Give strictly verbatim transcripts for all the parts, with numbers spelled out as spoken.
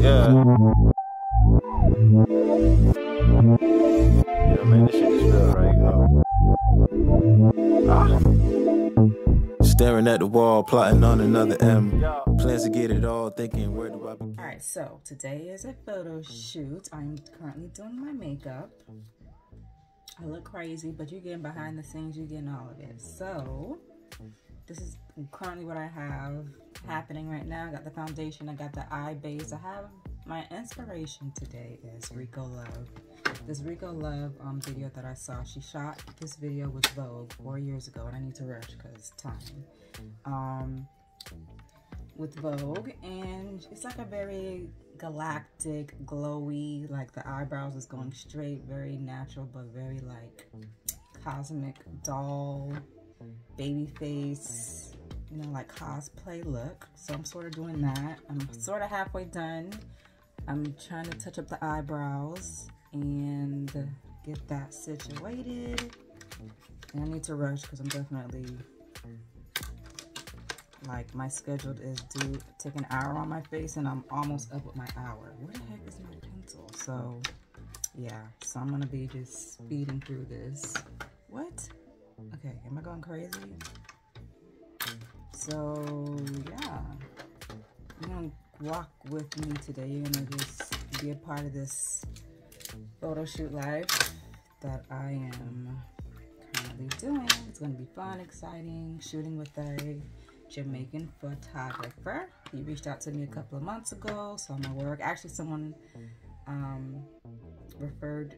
Yeah. Yeah, man, this shit just felt right, yo. Ah. Staring at the wall, plotting on another M. Plans to get it all, thinking, where do I be? Alright, so today is a photo shoot. I'm currently doing my makeup. I look crazy, but you're getting behind the scenes, you're getting all of it. So, this is currently what I have happening right now. I got the foundation, I got the eye base. I have my inspiration today is Rico Love. This Rico Love um, video that I saw, she shot this video with Vogue four years ago, and I need to rush because time. Um, with Vogue, and it's like a very galactic, glowy, like the eyebrows is going straight, very natural, but very like cosmic doll, baby face, you know, like cosplay look. So I'm sort of doing that. I'm sort of halfway done. I'm trying to touch up the eyebrows and get that situated. And I need to rush because I'm definitely, like, my schedule is due, take an hour on my face, and I'm almost up with my hour. Where the heck is my pencil? So, yeah. So I'm gonna be just speeding through this. What? Okay, am I going crazy? So, yeah. You're gonna walk with me today. You're gonna just be a part of this photo shoot life that I am currently doing. It's gonna be fun, exciting, shooting with a Jamaican photographer. He reached out to me a couple of months ago, saw my work. Actually, someone um, referred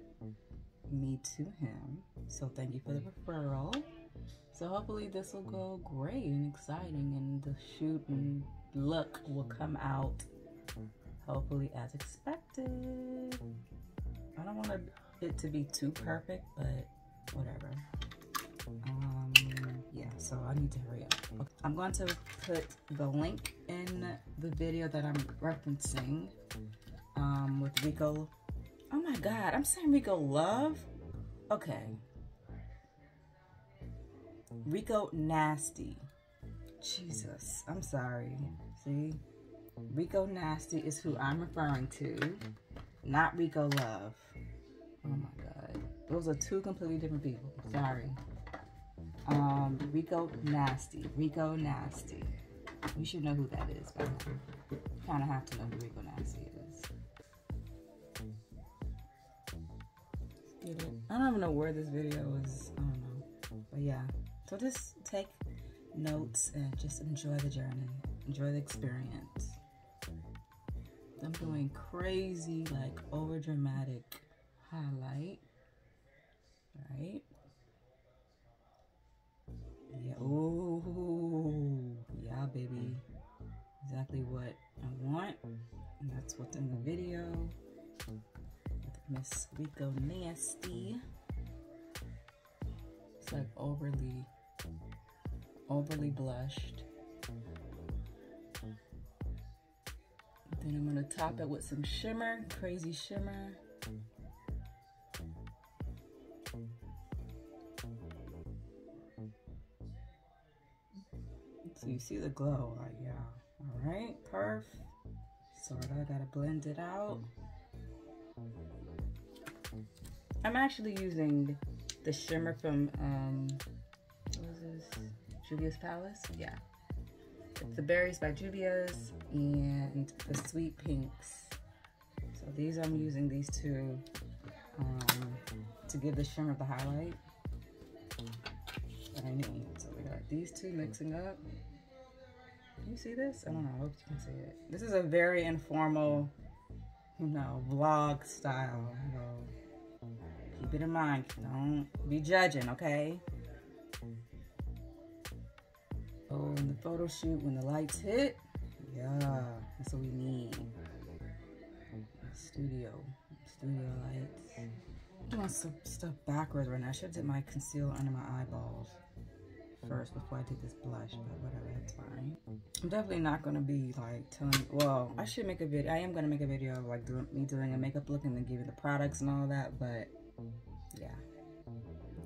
me to him. So thank you for the referral. So hopefully this will go great and exciting, and the shoot and look will come out hopefully as expected. I don't want it to be too perfect, but whatever. Um, yeah, so I need to hurry up. Okay. I'm going to put the link in the video that I'm referencing um, with Rico. Oh my God, I'm saying Rico Love? Okay. Rico Nasty. Jesus, I'm sorry. See? Rico Nasty is who I'm referring to, not Rico Love. Oh my God. Those are two completely different people. Sorry. Um, Rico Nasty. Rico Nasty. You should know who that is by now. You kind of have to know who Rico Nasty is. I don't even know where this video is. I don't know. But yeah. So just take notes and just enjoy the journey. Enjoy the experience. I'm doing crazy, like, over dramatic highlight. Right? Yeah, oh, yeah, baby. Exactly what I want, and that's what's in the video with Miss Rico Nasty. It's like overly, overly blushed. Then I'm gonna top it with some shimmer, crazy shimmer. So you see the glow, like, yeah. All right, perf. Sort of gotta blend it out. I'm actually using the shimmer from um, what is this? Juvia's Palace. Yeah, it's the berries by Juvia's and the sweet pinks. So these I'm using these two um, to give the shimmer the highlight that I need. So we got these two mixing up. You see this? I don't know, I hope you can see it. This is a very informal, you know, vlog style. So keep it in mind, don't be judging, okay? Oh, in the photo shoot, when the lights hit, yeah, that's what we need. Studio, studio lights. I'm doing some stuff backwards right now. I should've did my concealer under my eyeballs first before I did this blush, but whatever, that's fine. I'm definitely not gonna be like telling, well, I should make a video, I am gonna make a video of like doing, me doing a makeup look and then giving the products and all that, but yeah.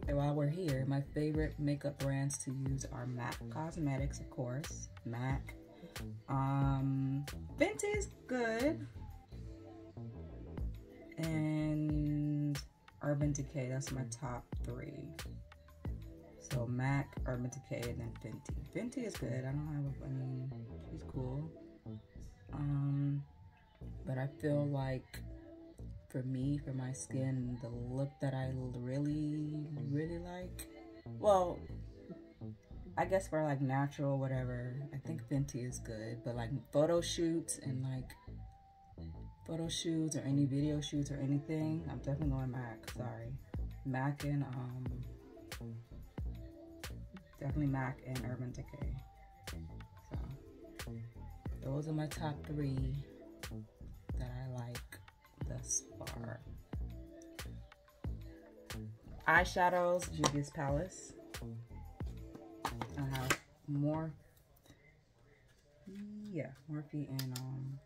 And while we're here, my favorite makeup brands to use are MAC Cosmetics, of course, MAC. Um, Fenty is good, and Urban Decay. That's my top three. So MAC, Urban Decay, and then Fenty. Fenty is good. I don't have a, I mean, she's cool. Um, but I feel like for me, for my skin, the look that I really, really like, well, I guess for like natural, whatever, I think Fenty is good. But like photo shoots and like photo shoots or any video shoots or anything, I'm definitely going MAC, sorry. MAC and, um, definitely MAC and Urban Decay. So those are my top three that I like thus far. Eyeshadows, Juvia's Palace. I have more, yeah, Morphe and um,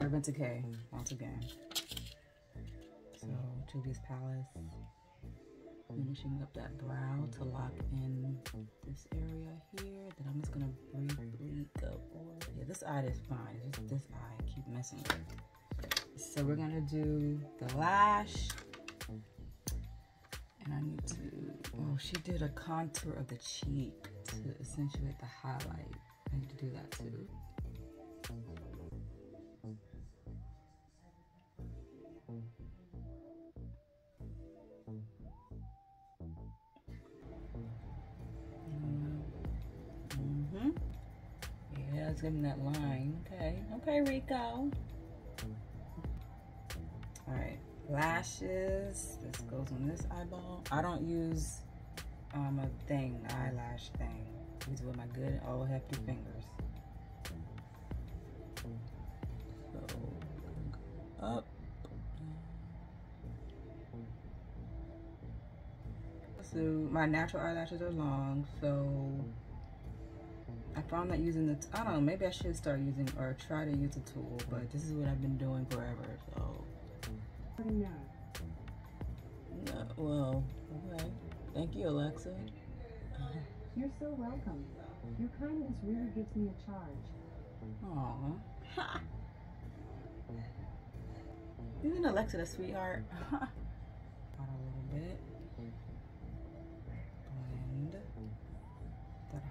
Urban Decay once again. So Juvia's Palace. Finishing up that brow to lock in this area here. Then I'm just gonna briefly go over. Yeah, this eye is fine. It's just this eye I keep messing with. So we're gonna do the lash. And I need to, oh, she did a contour of the cheek to accentuate the highlight. I need to do that too. Give him that line. Okay, okay, Rico. Alright, lashes. This goes on this eyeball. I don't use um, a thing, eyelash thing. These with my good old hefty fingers. So, up. So, my natural eyelashes are long, so I found that using the, I don't know, maybe I should start using or try to use a tool, but this is what I've been doing forever, so. No. No, well, okay. Thank you, Alexa. You're so welcome. Your kindness really gives me a charge. Aww. Ha! Isn't Alexa the sweetheart? Ha! A little bit.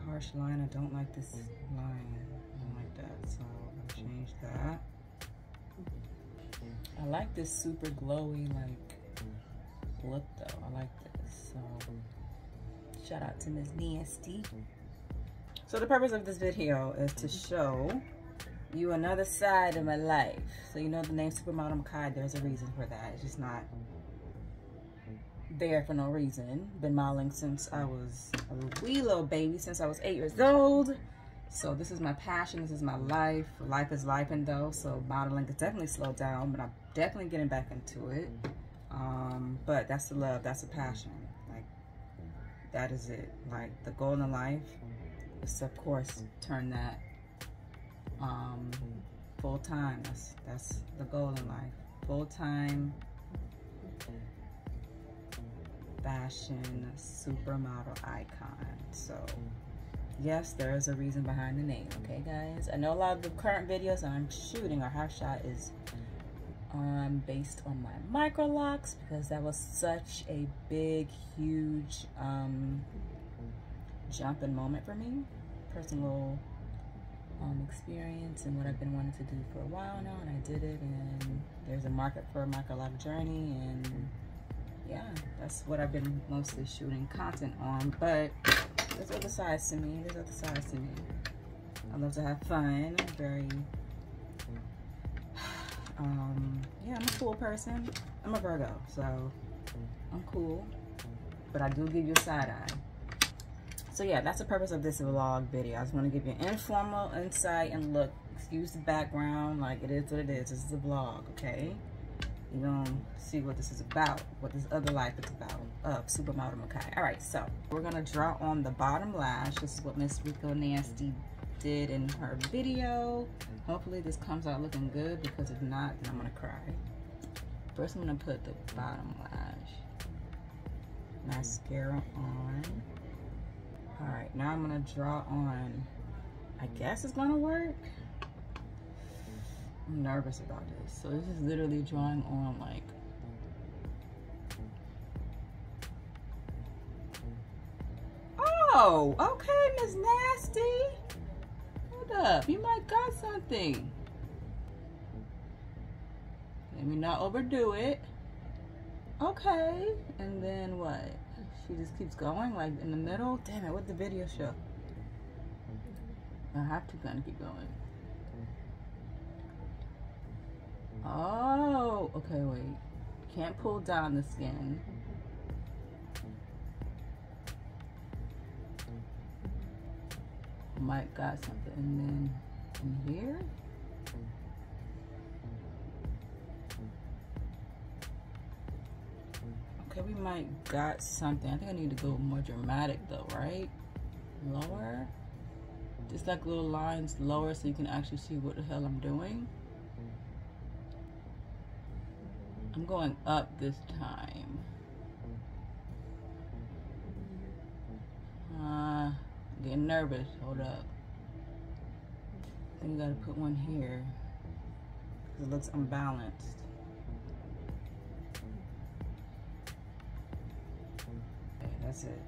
Harsh line, I don't like this line, I don't like that, so I changed that. I like this super glowy like look though, I like this, so shout out to Miss Nasty. So the purpose of this video is to show you another side of my life. So you know the name Supermodel Makai, there's a reason for that, it's just not there for no reason. Been modeling since I was a wee little baby, since I was eight years old. So this is my passion, this is my life. Life is life, and though, so modeling is definitely slowed down, but I'm definitely getting back into it. Um, but that's the love, that's the passion. Like, that is it. Like, the goal in life is, of course, turn that um, full time. That's, that's the goal in life. Full time. Fashion supermodel icon. So yes, there is a reason behind the name. Okay guys, I know a lot of the current videos I'm shooting or half shot is um based on my micro locks, because that was such a big huge um jump and moment for me, personal um experience and what I've been wanting to do for a while now, and I did it, and there's a market for a micro lock journey, and yeah, that's what I've been mostly shooting content on. But there's other sides to me, there's other sides to me. I love to have fun. I'm very, um, yeah, I'm a cool person. I'm a Virgo, so I'm cool, but I do give you a side eye. So yeah, that's the purpose of this vlog video. I just want to give you an informal insight and look, excuse the background, like it is what it is. This is a vlog, okay? You're gonna see what this is about, what this other life is about, of Supermodel Makai. All right, so we're gonna draw on the bottom lash. This is what Miss Rico Nasty did in her video. Hopefully this comes out looking good, because if not, then I'm gonna cry. First, I'm gonna put the bottom lash mascara on. All right, now I'm gonna draw on, I guess it's gonna work. I'm nervous about this. So this is literally drawing on like oh, okay, Miss Nasty. Hold up, you might got something. Let me not overdo it. Okay, and then what? She just keeps going like in the middle. Damn it, what the video show? I have to kind of keep going. Oh, okay, wait. Can't pull down the skin. Might got something, and then in here. Okay, we might got something. I think I need to go more dramatic though, right? Lower. Just like little lines lower so you can actually see what the hell I'm doing. I'm going up this time. Uh, getting nervous, hold up. I think I gotta put one here. Cause it looks unbalanced. Okay, that's it.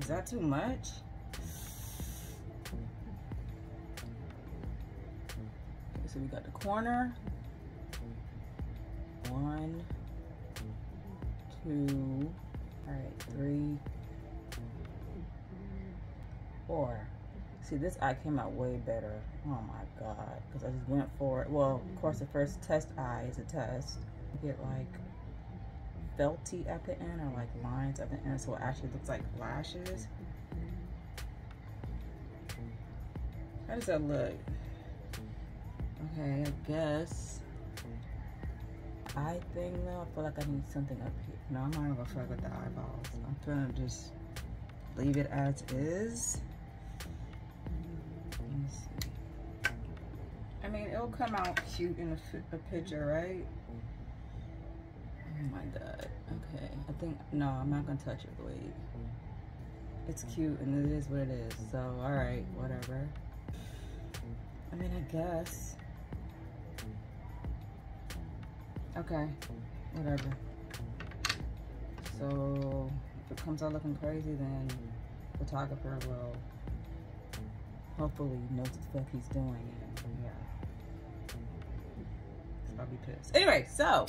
Is that too much? So we got the corner. One, two, all right, three, four. See, this eye came out way better. Oh my God, because I just went for it. Well, of course, the first test eye is a test. You get like felty at the end or like lines at the end, so it actually looks like lashes. How does that look? Okay, I guess. Eye thing though, I feel like I need something up here. No, I'm not even gonna fuck with the eyeballs. I'm gonna just leave it as is. Let me see. I mean, it'll come out cute in a, a picture, right? Oh my God. Okay, I think, no, I'm not gonna touch it, wait. It's cute and it is what it is, so all right, whatever. I mean, I guess. Okay, whatever. So, if it comes out looking crazy, then the photographer will hopefully know what the fuck he's doing. And yeah. So I'll be pissed. Anyway, so,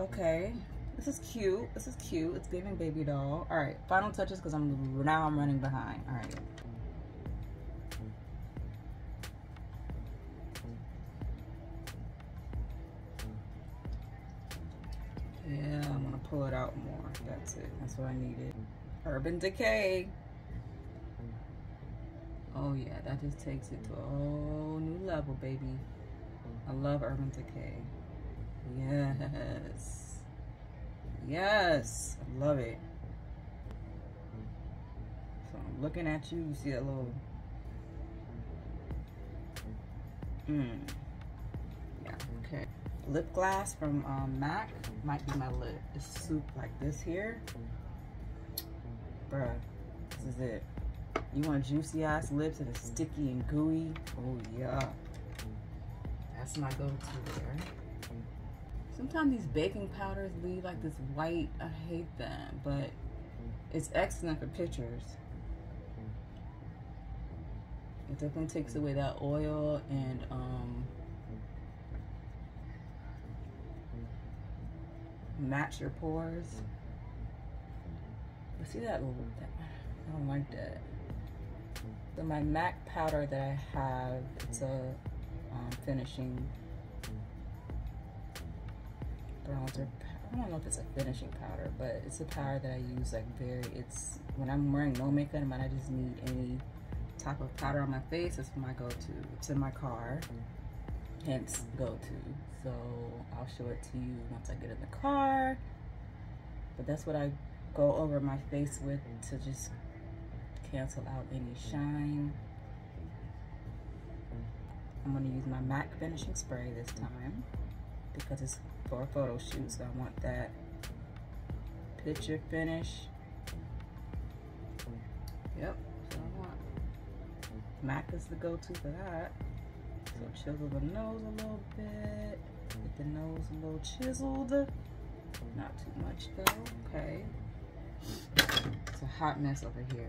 okay. This is cute. This is cute. It's giving baby doll. All right, final touches because I'm now I'm running behind. All right. Yeah, I'm gonna pull it out more. That's it. That's what I needed. Urban Decay. Oh yeah, that just takes it to a whole new level, baby. I love Urban Decay. Yes. Yes, I love it. So I'm looking at you, you see that little... Mmm. Yeah, okay. Lip glass from um, MAC might be my lip. It's soup like this here. Bruh, this is it. You want juicy ass lips that are sticky and gooey? Oh yeah. That's my go-to there. Sometimes these baking powders leave like this white, I hate them, but it's excellent for pictures. It definitely takes away that oil and um, match your pores. But see that, that? I don't like that. So my MAC powder that I have, it's a um, finishing bronzer. I don't know if it's a finishing powder, but it's a powder that I use like very, it's when I'm wearing no makeup and I just need any type of powder on my face, that's my go-to. It's in my car. Hence go-to, so I'll show it to you once I get in the car. But that's what I go over my face with to just cancel out any shine. I'm gonna use my MAC finishing spray this time because it's for a photo shoot, so I want that picture finish. Yep, that's what I want. MAC is the go-to for that. So chisel the nose a little bit. Get the nose a little chiseled. Not too much though. Okay. It's a hot mess over here.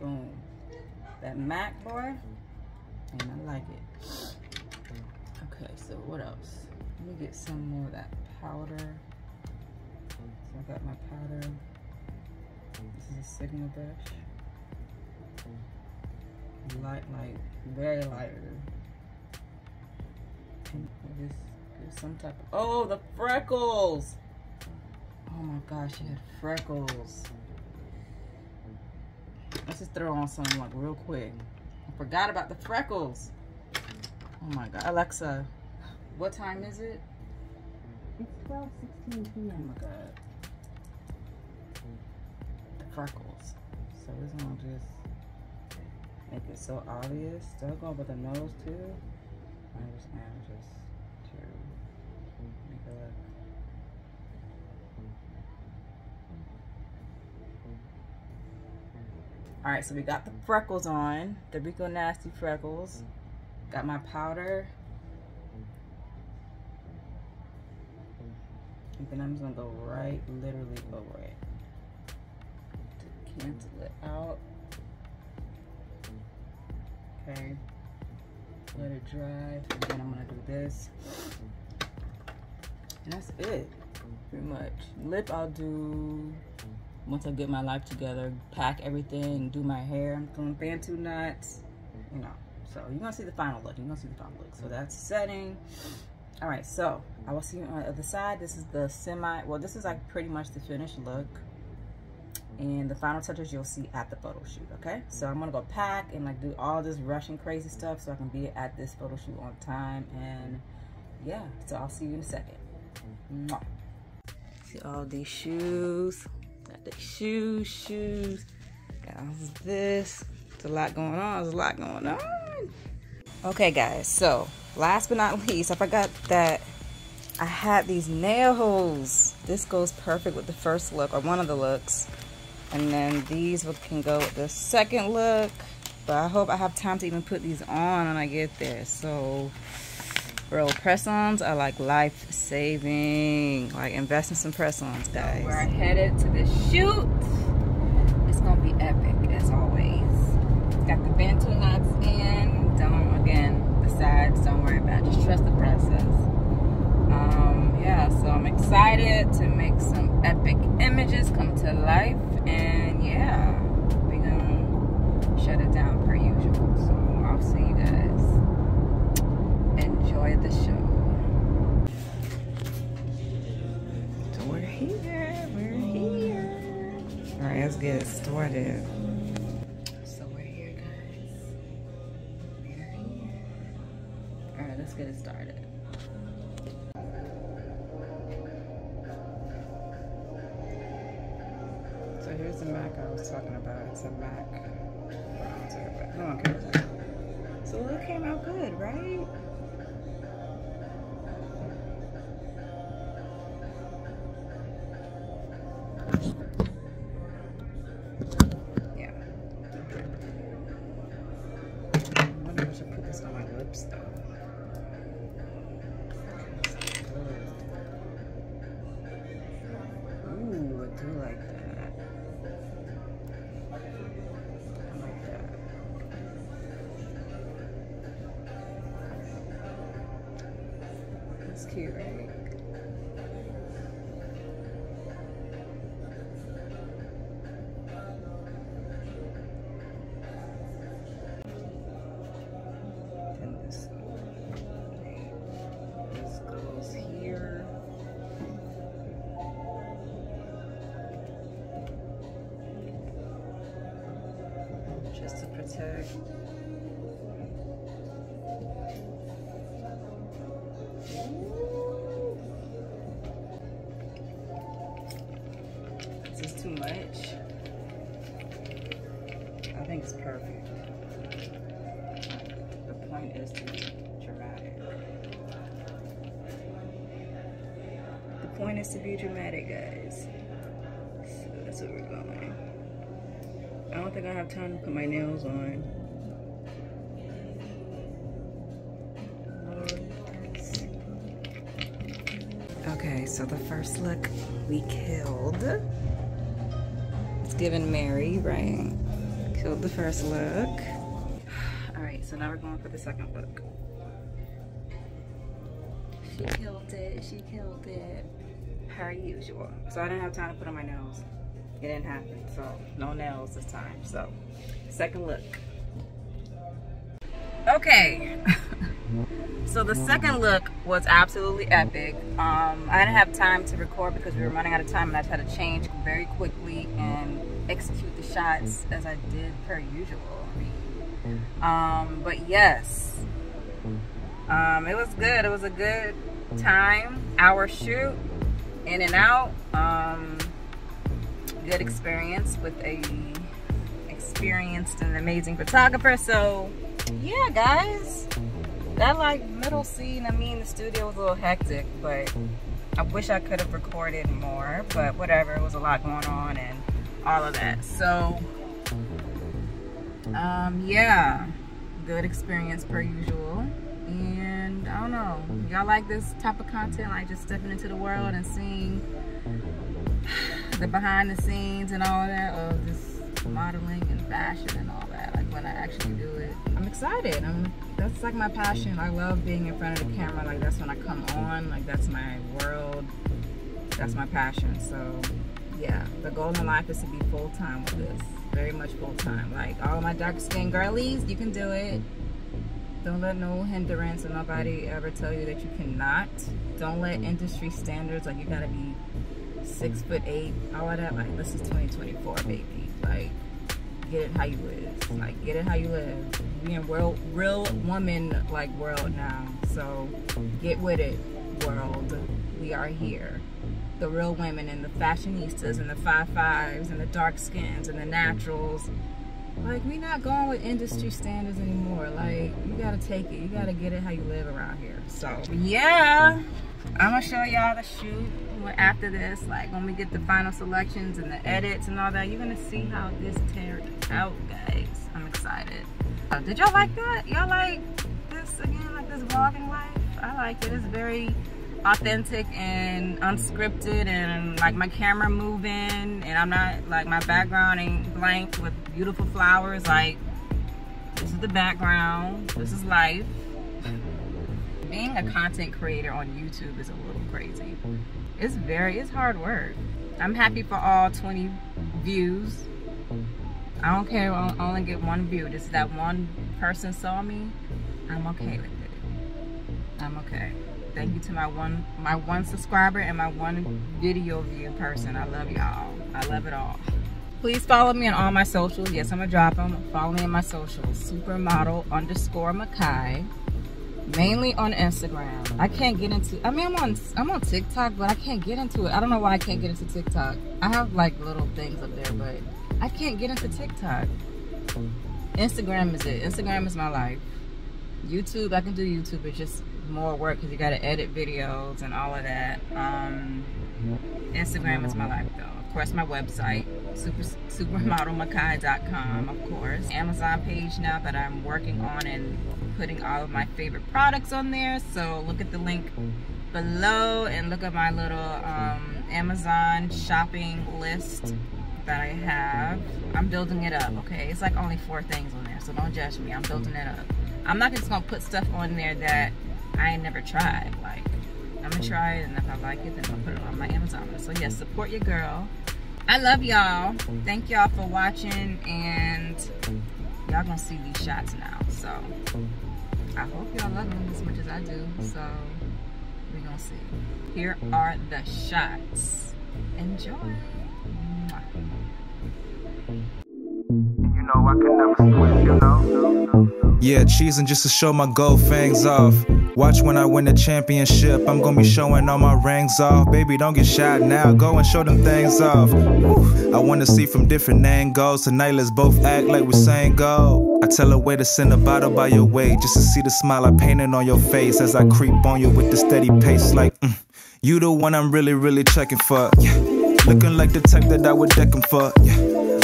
Boom. That MAC boy. And I like it. Okay, so what else? Let me get some more of that powder. So I got my powder. This is a Sigma brush. Light, like very lighter. And this is some type of, oh, the freckles! Oh my gosh, she had freckles. Let's just throw on some like real quick. I forgot about the freckles. Oh my God, Alexa, what time is it? It's twelve sixteen p m Oh my God. Freckles. So this one just make it so obvious. Still go with the nose too. I just now just to make it look. All right, so we got the freckles on, the Rico Nasty freckles. Got my powder. And then I'm just gonna go right, literally over it. Cancel it out. Okay. Let it dry. And then I'm gonna do this. And that's it. Pretty much. Lip I'll do once I get my life together, pack everything, do my hair. I'm doing Bantu knots. You know. So you're gonna see the final look. You're gonna see the final look. So that's setting. Alright, so I will see you on the other side. This is the semi, well, this is like pretty much the finished look. And the final touches you'll see at the photo shoot, okay? So I'm gonna go pack and like do all this rushing crazy stuff so I can be at this photo shoot on time. And yeah, so I'll see you in a second. Mwah. See all these shoes, got the shoes, shoes, got all this. There's a lot going on, there's a lot going on. Okay guys, so last but not least, I forgot that I had these nails. This goes perfect with the first look or one of the looks. And then these can go with the second look. But I hope I have time to even put these on when I get there. So, bro, press-ons are like life-saving. Like, invest in some press-ons, guys. So we're headed to the shoot. It's going to be epic, as always. Got the Bantu knots in. Don't, again, the sides, don't worry about it. Just trust the process. Um, yeah, so I'm excited to make some epic images come to life. And yeah, we're gonna shut it down per usual. So I'll see you guys. Enjoy the show. So we're here, we're here. All right, let's get started. So we're here, guys. We're here. All right, let's get it started. So here's the MAC I was talking about. It's a MAC bronzer, but no one cares. So the look came out good, right? Yeah. I wonder if I should put this on my lips though. Ooh, I do like that. It's cute, right? Then this, this goes here. Just to protect. Too much. I think it's perfect. The point is to be dramatic. The point is to be dramatic, guys. So that's where we're going. I don't think I have time to put my nails on. Okay, so the first look we killed. It's given Mary, right? Killed the first look. All right, so now we're going for the second look. She killed it, she killed it. Her usual. So I didn't have time to put on my nails. It didn't happen, so no nails this time. So, second look. Okay. So the second look was absolutely epic. Um, I didn't have time to record because we were running out of time and I had to change very quickly and execute the shots as I did per usual. Um, but yes, um, it was good. It was a good time, hour shoot, in and out. Um, good experience with a experienced and amazing photographer. So yeah, guys. That like middle scene, I mean, the studio was a little hectic, but I wish I could have recorded more, but whatever, it was a lot going on and all of that. So, um, yeah, good experience per usual. And I don't know, y'all like this type of content, like just stepping into the world and seeing the behind the scenes and all of that, of just modeling and fashion and all that, like when I actually do it. I'm excited. I'm, that's like my passion. I love being in front of the camera. Like that's when I come on. Like that's my world. That's my passion. So yeah, the goal in life is to be full time with this. Very much full time. Like all my dark skin girlies, you can do it. Don't let no hindrance or nobody ever tell you that you cannot. Don't let industry standards, like you gotta be six foot eight, all of that. Like this is twenty twenty-four, baby. Like, get it how you live. Like, get it how you live. We in real, real woman, like, world now. So, get with it, world. We are here. The real women and the fashionistas and the five fives and the dark skins and the naturals. Like, we not going with industry standards anymore. Like, you gotta take it. You gotta get it how you live around here. So, yeah. I'm gonna show y'all the shoot after this, like when we get the final selections and the edits and all that. You're gonna see how this teared out, guys. I'm excited. Uh, did y'all like that? Y'all like this again, like this vlogging life? I like it. It's very authentic and unscripted, and like my camera moving, and I'm not like my background ain't blank with beautiful flowers. Like this is the background. This is life. Being a content creator on YouTube is a little crazy. It's very, it's hard work. I'm happy for all twenty views. I don't care, I only get one view. Just that one person saw me, I'm okay with it. I'm okay. Thank you to my one, my one subscriber and my one video view person. I love y'all, I love it all. Please follow me on all my socials. Yes, I'm gonna drop them. Follow me on my socials, supermodel underscore Makai. Mainly on Instagram. I can't get into, I mean, I'm on I'm on TikTok, but I can't get into it. I don't know why I can't get into TikTok. I have like little things up there, but I can't get into TikTok. Instagram is it. Instagram is my life. YouTube, I can do YouTube. It's just more work because you got to edit videos and all of that. Um, Instagram is my life, though. Of course, my website, super, supermodel makai dot com, of course. Amazon page now that I'm working on and putting all of my favorite products on there. So look at the link below and look at my little um, Amazon shopping list that I have. I'm building it up, okay? It's like only four things on there, so don't judge me. I'm building it up. I'm not just gonna put stuff on there that I ain't never tried. Like, I'm gonna try it, and if I like it, then I'm gonna put it on my Amazon list. So yes, support your girl. I love y'all. Thank y'all for watching, and y'all gonna see these shots now. So I hope y'all love them as much as I do. So we're gonna see. Here are the shots. Enjoy. You know I can never switch, you know. Yeah, cheesing just to show my gold fangs off. Watch when I win the championship, I'm gonna be showing all my rings off. Baby, don't get shy now, go and show them things off. Woo. I wanna see from different angles. Tonight let's both act like we're saying go. I tell her where to send a bottle by your way, just to see the smile I painted on your face as I creep on you with the steady pace. Like, mm, you the one I'm really, really checking for, yeah. Looking like the type that I would deck him for, yeah.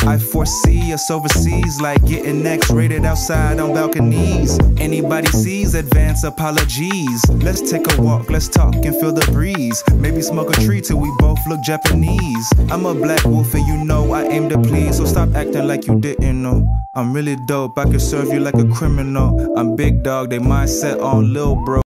I foresee us overseas, like getting X-rated outside on balconies. Anybody sees, advance apologies. Let's take a walk, let's talk and feel the breeze. Maybe smoke a tree till we both look Japanese. I'm a black wolf and you know I aim to please, so stop acting like you didn't know. I'm really dope, I can serve you like a criminal. I'm big dog, they mindset on lil bro.